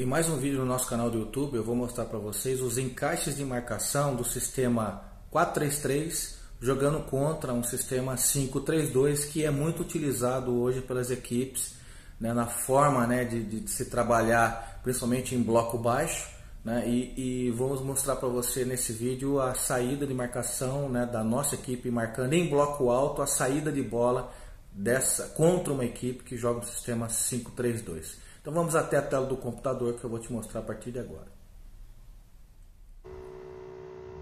Em mais um vídeo no nosso canal do YouTube eu vou mostrar para vocês os encaixes de marcação do sistema 4-3-3 jogando contra um sistema 5-3-2, que é muito utilizado hoje pelas equipes, né, na forma, né, de se trabalhar principalmente em bloco baixo, né, e vamos mostrar para você nesse vídeo a saída de marcação, né, da nossa equipe marcando em bloco alto, a saída de bola contra uma equipe que joga no sistema 5-3-2. Então vamos até a tela do computador que eu vou te mostrar a partir de agora.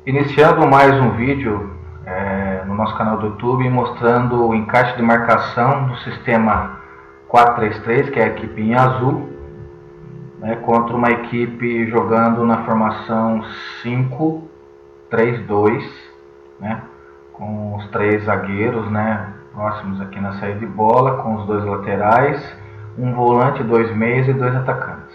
Iniciando mais um vídeo no nosso canal do YouTube, mostrando o encaixe de marcação do sistema 4-3-3, que é a equipe em azul, né, contra uma equipe jogando na formação 5-3-2, né, com os três zagueiros, né, próximos aqui na saída de bola, com os dois laterais, um volante, dois meias e dois atacantes.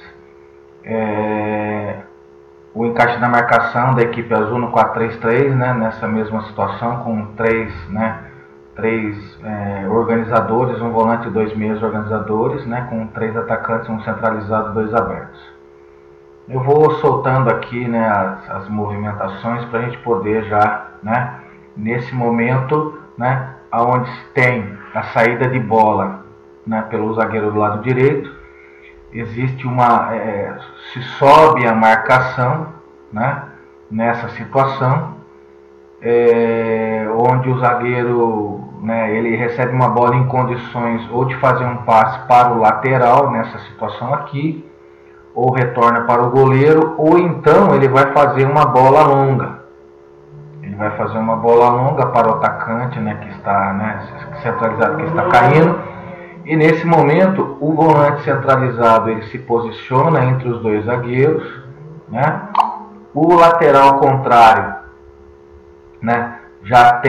O encaixe da marcação da equipe azul no 4-3-3, né, nessa mesma situação, com três organizadores, um volante e dois meias organizadores, né, com três atacantes, um centralizado, dois abertos. Eu vou soltando aqui, né, as movimentações para a gente poder já, né, nesse momento, né, aonde tem a saída de bola, né, pelo zagueiro do lado direito, existe se sobe a marcação, né, nessa situação, onde o zagueiro, né, ele recebe uma bola em condições ou de fazer um passe para o lateral nessa situação aqui, ou retorna para o goleiro, ou então ele vai fazer uma bola longa. Ele vai fazer uma bola longa para o atacante, né, que está, né, centralizado, que está caindo. E nesse momento o volante centralizado ele se posiciona entre os dois zagueiros, né? O lateral contrário, né, já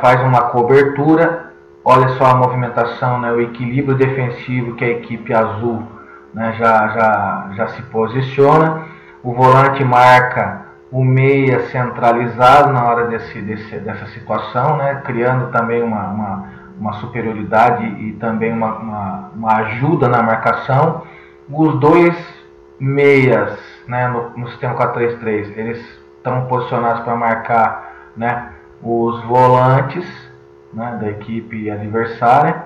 faz uma cobertura. Olha só a movimentação, né, o equilíbrio defensivo que a equipe azul, né, já se posiciona. O volante marca o meia centralizado na hora dessa situação, né, criando também uma superioridade e também uma ajuda na marcação. Os dois meias, né, no sistema 4-3-3, eles estão posicionados para marcar, né, os volantes, né, da equipe adversária.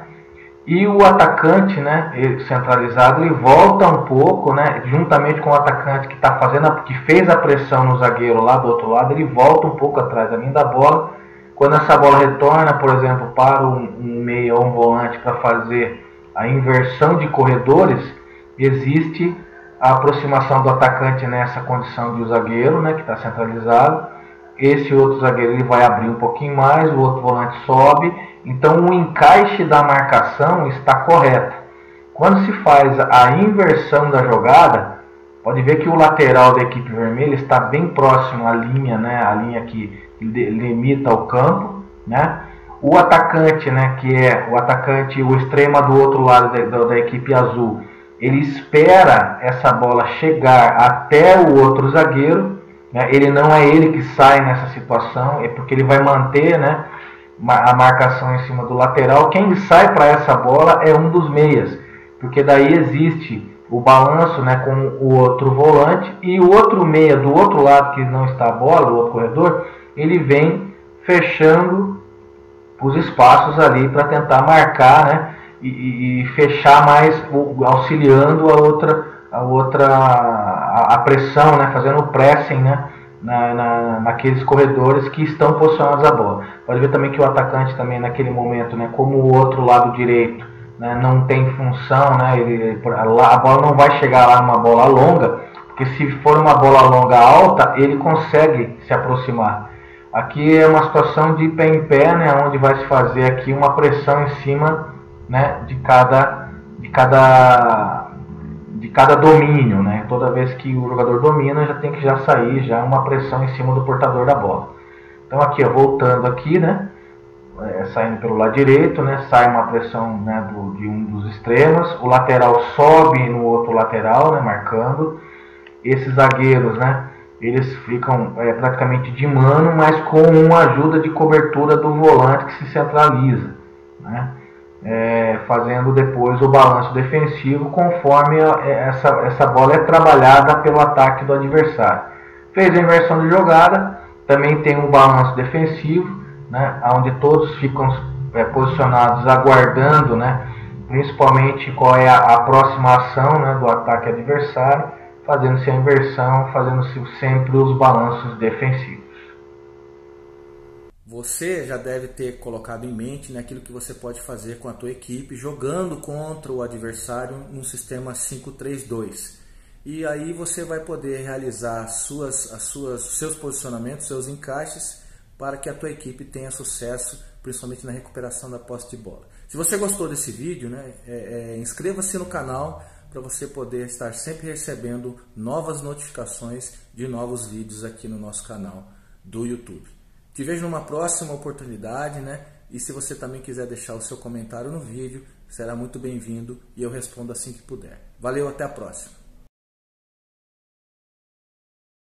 E o atacante, né, centralizado, ele volta um pouco, né, juntamente com o atacante que tá que fez a pressão no zagueiro lá do outro lado, ele volta um pouco atrás da linha da bola. Quando essa bola retorna, por exemplo, para um meia ou um volante para fazer a inversão de corredores, existe a aproximação do atacante nessa condição de um zagueiro, né, que está centralizado. Esse outro zagueiro ele vai abrir um pouquinho mais, o outro volante sobe. Então o encaixe da marcação está correto. Quando se faz a inversão da jogada, pode ver que o lateral da equipe vermelha está bem próximo à linha, né, a linha que limita o campo, né? O atacante, né, que é o atacante, o extremo do outro lado da equipe azul, ele espera essa bola chegar até o outro zagueiro, né? Ele não é ele que sai nessa situação, é porque ele vai manter, né, a marcação em cima do lateral. Quem sai para essa bola é um dos meias, porque daí existe o balanço, né, com o outro volante, e o outro meia do outro lado que não está a bola, o outro corredor, ele vem fechando os espaços ali para tentar marcar, né, e fechar mais, auxiliando a pressão, né, fazendo o pressing, né, naqueles corredores que estão posicionados à bola. Pode ver também que o atacante também naquele momento, né, como o outro lado direito, né, não tem função, né, a bola não vai chegar lá numa bola longa, porque se for uma bola longa alta, ele consegue se aproximar. Aqui é uma situação de pé em pé, né, onde vai se fazer aqui uma pressão em cima, né, de cada domínio, né. Toda vez que o jogador domina, já tem que já sair já uma pressão em cima do portador da bola. Então aqui, ó, voltando aqui, né, saindo pelo lado direito, né, sai uma pressão, né, de um dos extremos, o lateral sobe no outro lateral, né, marcando. Esses zagueiros, né, eles ficam praticamente de mano, mas com uma ajuda de cobertura do volante que se centraliza, né? fazendo depois o balanço defensivo conforme essa bola é trabalhada pelo ataque do adversário. Fez a inversão de jogada, também tem um balanço defensivo, né, onde todos ficam posicionados aguardando, né, principalmente qual é a próxima ação, né, do ataque adversário, fazendo-se a inversão, fazendo-se sempre os balanços defensivos. Você já deve ter colocado em mente, né, aquilo que você pode fazer com a tua equipe jogando contra o adversário num sistema 5-3-2. E aí você vai poder realizar seus posicionamentos, seus encaixes, para que a tua equipe tenha sucesso, principalmente na recuperação da posse de bola. Se você gostou desse vídeo, né, inscreva-se no canal para você poder estar sempre recebendo novas notificações de novos vídeos aqui no nosso canal do YouTube. Te vejo numa próxima oportunidade, né? E se você também quiser deixar o seu comentário no vídeo, será muito bem-vindo e eu respondo assim que puder. Valeu, até a próxima!